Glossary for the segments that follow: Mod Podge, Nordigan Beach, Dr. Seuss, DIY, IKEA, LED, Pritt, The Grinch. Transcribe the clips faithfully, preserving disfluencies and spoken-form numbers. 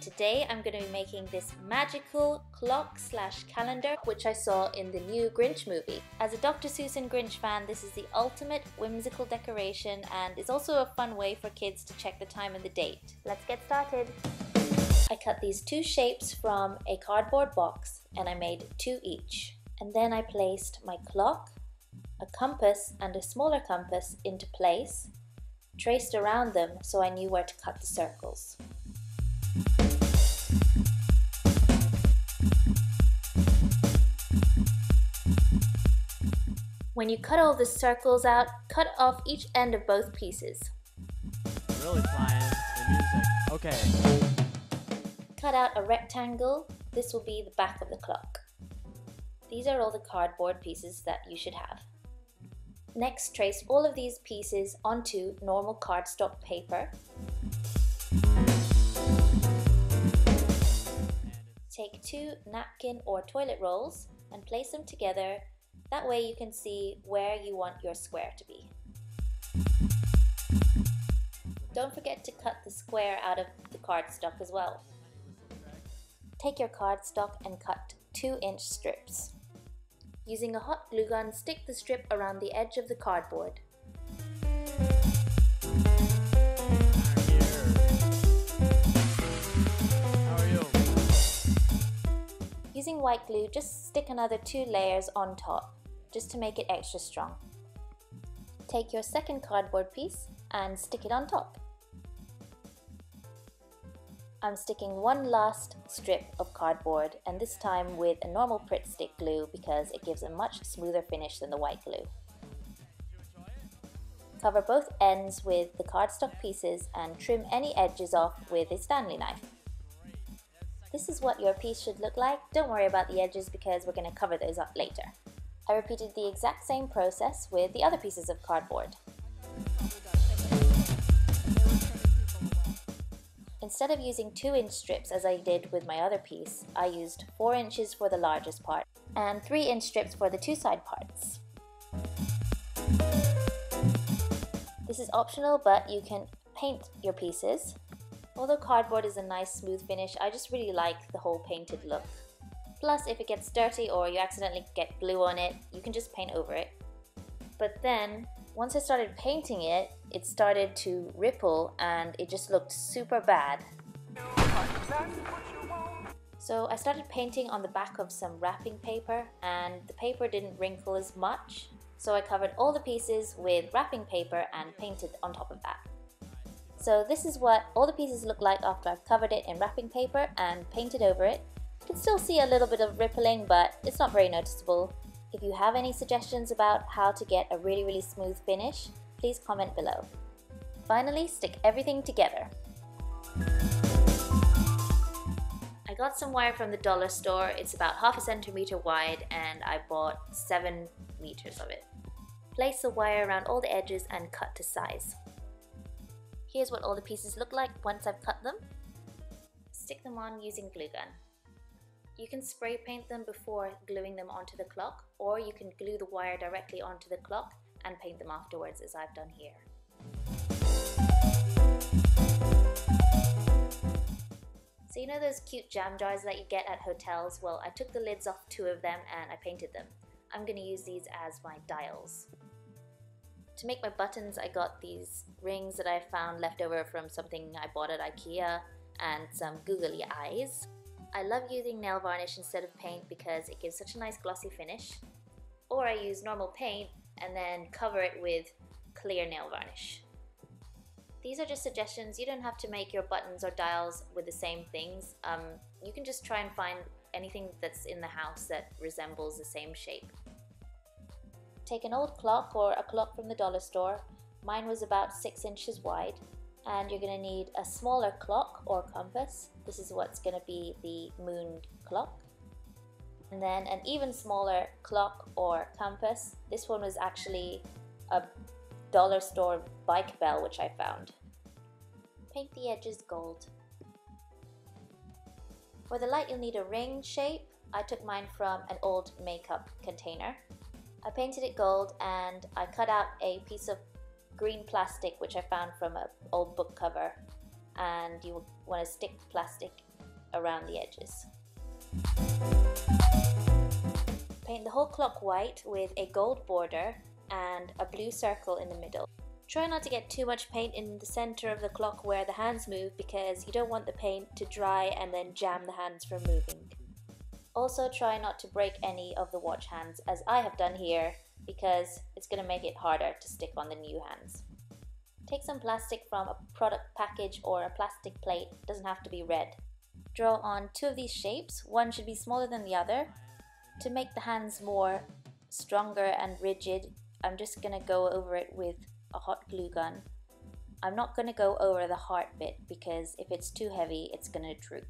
and today I'm going to be making this magical clock slash calendar which I saw in the new Grinch movie. As a Doctor Seuss and Grinch fan, this is the ultimate whimsical decoration and is also a fun way for kids to check the time and the date. Let's get started! I cut these two shapes from a cardboard box and I made two each. And then I placed my clock, a compass and a smaller compass into place, traced around them so I knew where to cut the circles. When you cut all the circles out, cut off each end of both pieces. Really flying, the music. Okay. Cut out a rectangle. This will be the back of the clock. These are all the cardboard pieces that you should have. Next, trace all of these pieces onto normal cardstock paper. Take two napkin or toilet rolls and place them together. That way you can see where you want your square to be. Don't forget to cut the square out of the cardstock as well. Take your cardstock and cut two inch strips. Using a hot glue gun, stick the strip around the edge of the cardboard. How are you? Using white glue, just stick another two layers on top, just to make it extra strong. Take your second cardboard piece and stick it on top. I'm sticking one last strip of cardboard, and this time with a normal Pritt stick glue because it gives a much smoother finish than the white glue. Cover both ends with the cardstock pieces and trim any edges off with a Stanley knife. This is what your piece should look like. Don't worry about the edges because we're going to cover those up later. I repeated the exact same process with the other pieces of cardboard. Instead of using two inch strips as I did with my other piece, I used four inches for the largest part and three inch strips for the two side parts. This is optional, but you can paint your pieces. Although cardboard is a nice smooth finish, I just really like the whole painted look. Plus, if it gets dirty or you accidentally get glue on it, you can just paint over it. But then, once I started painting it, it started to ripple and it just looked super bad. So I started painting on the back of some wrapping paper and the paper didn't wrinkle as much. So I covered all the pieces with wrapping paper and painted on top of that. So this is what all the pieces look like after I've covered it in wrapping paper and painted over it. You can still see a little bit of rippling, but it's not very noticeable. If you have any suggestions about how to get a really, really smooth finish, please comment below. Finally, stick everything together. I got some wire from the dollar store. It's about half a centimeter wide and I bought seven meters of it. Place the wire around all the edges and cut to size. Here's what all the pieces look like once I've cut them. Stick them on using glue gun. You can spray paint them before gluing them onto the clock, or you can glue the wire directly onto the clock and paint them afterwards as I've done here. So you know those cute jam jars that you get at hotels? Well, I took the lids off two of them and I painted them. I'm going to use these as my dials. To make my buttons, I got these rings that I found left over from something I bought at IKEA and some googly eyes. I love using nail varnish instead of paint because it gives such a nice glossy finish. Or I use normal paint and then cover it with clear nail varnish. These are just suggestions. You don't have to make your buttons or dials with the same things. Um, you can just try and find anything that's in the house that resembles the same shape. Take an old clock or a clock from the dollar store. Mine was about six inches wide. And you're going to need a smaller clock or compass. This is what's going to be the moon clock. And then an even smaller clock or compass. This one was actually a dollar store bike bell which I found. Paint the edges gold. For the light you'll need a ring shape. I took mine from an old makeup container. I painted it gold and I cut out a piece of green plastic which I found from an old book cover, and you want to stick plastic around the edges. Paint the whole clock white with a gold border and a blue circle in the middle. Try not to get too much paint in the center of the clock where the hands move, because you don't want the paint to dry and then jam the hands from moving. Also try not to break any of the watch hands, as I have done here, because it's going to make it harder to stick on the new hands. Take some plastic from a product package or a plastic plate, it doesn't have to be red. Draw on two of these shapes, one should be smaller than the other. To make the hands more stronger and rigid, I'm just going to go over it with a hot glue gun. I'm not going to go over the heart bit because if it's too heavy it's going to droop.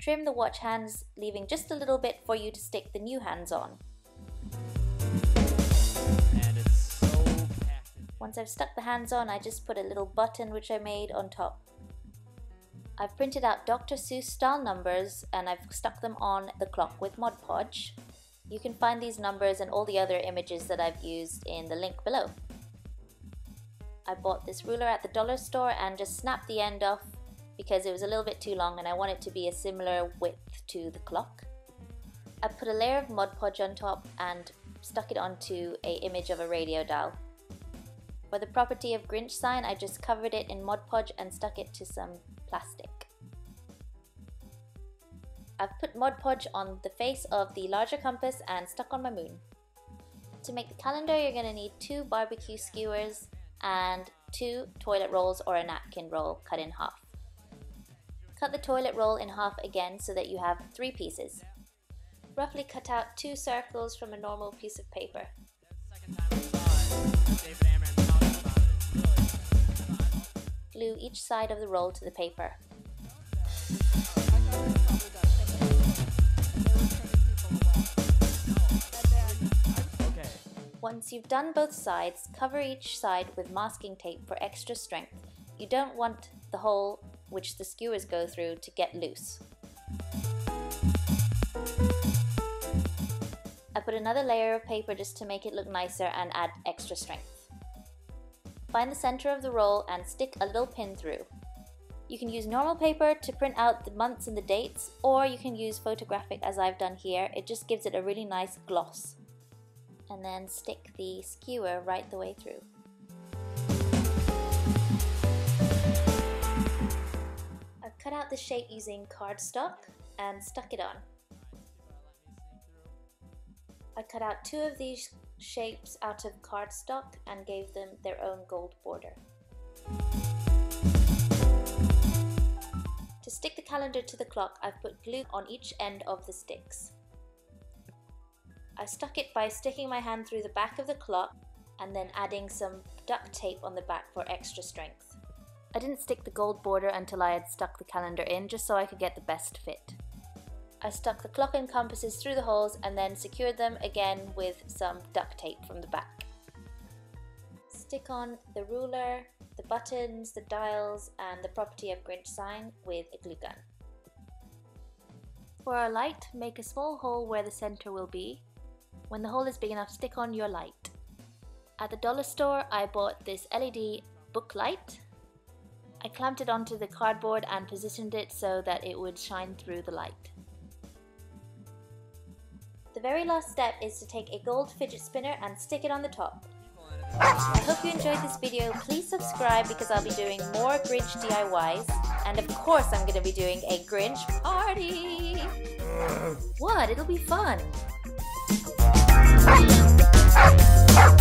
Trim the watch hands, leaving just a little bit for you to stick the new hands on. And it's so packed in. Once I've stuck the hands on, I just put a little button which I made on top. I've printed out Doctor Seuss style numbers and I've stuck them on the clock with Mod Podge. You can find these numbers and all the other images that I've used in the link below. I bought this ruler at the dollar store and just snapped the end off because it was a little bit too long and I want it to be a similar width to the clock. I put a layer of Mod Podge on top and stuck it onto an image of a radio dial. For the property of Grinch sign, I just covered it in Mod Podge and stuck it to some plastic. I've put Mod Podge on the face of the larger compass and stuck on my moon. To make the calendar, you're going to need two barbecue skewers and two toilet rolls or a napkin roll cut in half. Cut the toilet roll in half again so that you have three pieces. Roughly cut out two circles from a normal piece of paper. Glue each side of the roll to the paper. Once you've done both sides, cover each side with masking tape for extra strength. You don't want the hole which the skewers go through to get loose. I put another layer of paper just to make it look nicer and add extra strength. Find the center of the roll and stick a little pin through. You can use normal paper to print out the months and the dates, or you can use photographic as I've done here, it just gives it a really nice gloss. And then stick the skewer right the way through. I've cut out the shape using cardstock and stuck it on. I cut out two of these shapes out of cardstock and gave them their own gold border. To stick the calendar to the clock, I've put glue on each end of the sticks. I stuck it by sticking my hand through the back of the clock and then adding some duct tape on the back for extra strength. I didn't stick the gold border until I had stuck the calendar in, just so I could get the best fit. I stuck the clock and compasses through the holes and then secured them again with some duct tape from the back. Stick on the ruler, the buttons, the dials and the property of Grinch sign with a glue gun. For our light, make a small hole where the center will be. When the hole is big enough, stick on your light. At the dollar store, I bought this L E D book light. I clamped it onto the cardboard and positioned it so that it would shine through the light. The very last step is to take a gold fidget spinner and stick it on the top. I hope you enjoyed this video. Please subscribe because I'll be doing more Grinch D I Ys. And of course, I'm going to be doing a Grinch party. What? It'll be fun. Ah! Ah!